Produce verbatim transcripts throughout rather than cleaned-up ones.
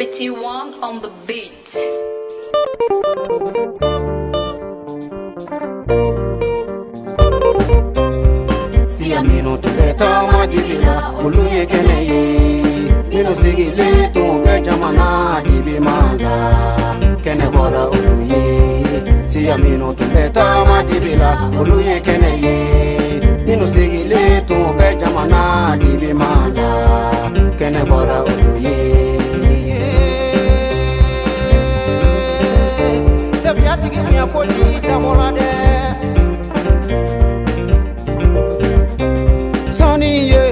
eighty-one on the beat. Mino tuleta madilila uluye keneye mino sigile tumbe jamana dibimanda kene bora uluye siya mino tuleta madilila uluye keneye mino sigile tumbe jamana dibimanda kene bora uluye sabiati kimi afoli tabola de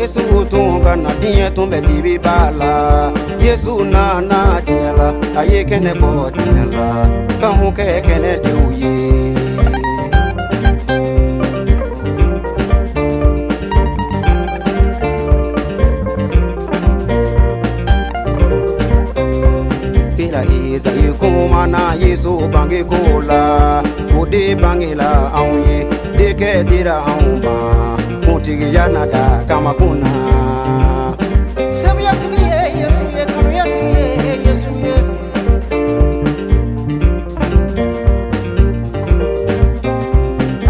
Yesu tunga na diye tumbe dibi bala Yesu na na diye la aye kene bo diye la kamu ke kene diuye Tira iza yukuma na Yesu bangi kula Udi bangi la aunye dike tira aunba Mutigiyana da kama kuna Sabi ya tigiye, Yesu ye kènè ye tigiye, Yesu ye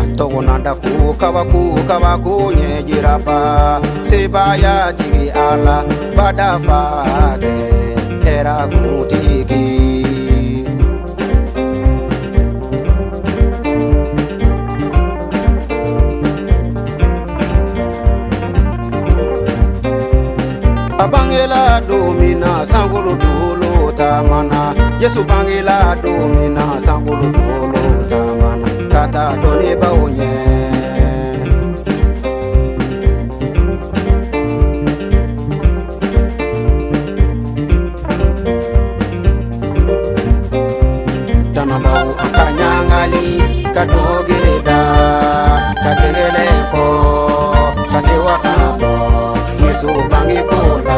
Ato wonanda kuka waku, kawaku nye jirapa Seba ya tigi ala, badafade, hera kutigi Bangela domina sangolo dolo tamana Yesu bangela domina sangolo dolo tamana Kata doni baonye Dana bao akanyangali kadogeleda Katelelefo kasewa kanabo Yesu bangi kola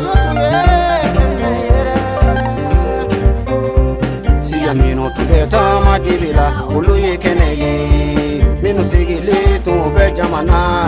Yesu ye kènè ye Siya mino tuleta madibila uluye kènè ye Mino sigili tumbe jamana